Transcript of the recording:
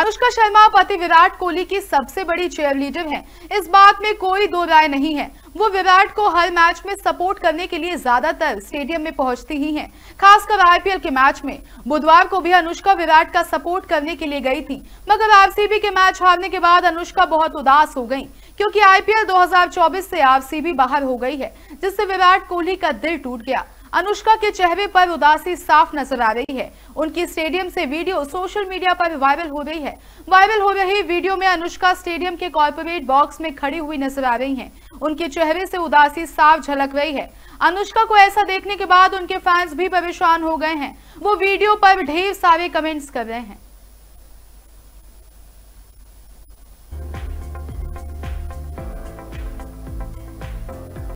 अनुष्का शर्मा पति विराट कोहली की सबसे बड़ी चीयरलीडर हैं। इस बात में कोई दो राय नहीं है। वो विराट को हर मैच में सपोर्ट करने के लिए ज्यादातर स्टेडियम में पहुंचती ही हैं, खासकर आईपीएल के मैच में। बुधवार को भी अनुष्का विराट का सपोर्ट करने के लिए गई थी, मगर आरसीबी के मैच हारने के बाद अनुष्का बहुत उदास हो गई, क्योंकि आईपीएल 2024 से आरसीबी बाहर हो गई है, जिससे विराट कोहली का दिल टूट गया। अनुष्का के चेहरे पर उदासी साफ नजर आ रही है। उनकी स्टेडियम से वीडियो सोशल मीडिया पर वायरल हो रही है। वायरल हो रही वीडियो में अनुष्का स्टेडियम के कॉर्पोरेट बॉक्स में खड़ी हुई नजर आ रही हैं। उनके चेहरे से उदासी साफ झलक रही है। अनुष्का को ऐसा देखने के बाद उनके फैंस भी परेशान हो गए हैं। वो वीडियो पर ढेर सारे कमेंट्स कर रहे हैं।